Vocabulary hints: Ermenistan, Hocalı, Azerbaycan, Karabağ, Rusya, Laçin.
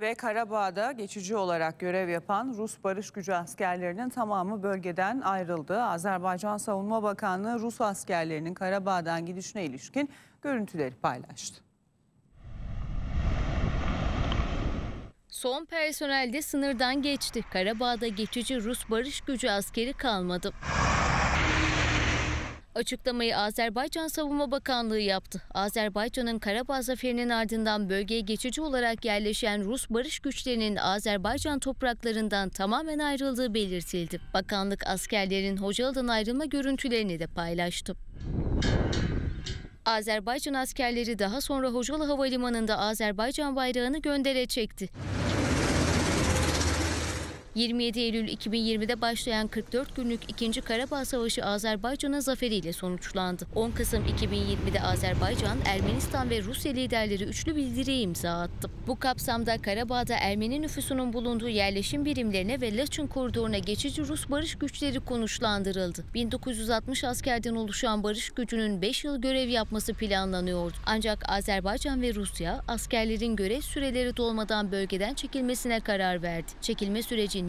ve Karabağ'da geçici olarak görev yapan Rus barış gücü askerlerinin tamamı bölgeden ayrıldı. Azerbaycan Savunma Bakanlığı Rus askerlerinin Karabağ'dan gidişine ilişkin görüntüleri paylaştı. Son personel de sınırdan geçti. Karabağ'da geçici Rus barış gücü askeri kalmadı. Açıklamayı Azerbaycan Savunma Bakanlığı yaptı. Azerbaycan'ın Karabağ zaferinin ardından bölgeye geçici olarak yerleşen Rus barış güçlerinin Azerbaycan topraklarından tamamen ayrıldığı belirtildi. Bakanlık askerlerin Hocalı'dan ayrılma görüntülerini de paylaştı. Azerbaycan askerleri daha sonra Hocalı Havalimanı'nda Azerbaycan bayrağını göndere çekti. 27 Eylül 2020'de başlayan 44 günlük 2. Karabağ Savaşı Azerbaycan'ın zaferiyle sonuçlandı. 10 Kasım 2020'de Azerbaycan, Ermenistan ve Rusya liderleri üçlü bildiriye imza attı. Bu kapsamda Karabağ'da Ermeni nüfusunun bulunduğu yerleşim birimlerine ve Laçin koridoruna geçici Rus barış güçleri konuşlandırıldı. 1960 askerden oluşan barış gücünün 5 yıl görev yapması planlanıyordu. Ancak Azerbaycan ve Rusya askerlerin görev süreleri dolmadan bölgeden çekilmesine karar verdi. Çekilme süreci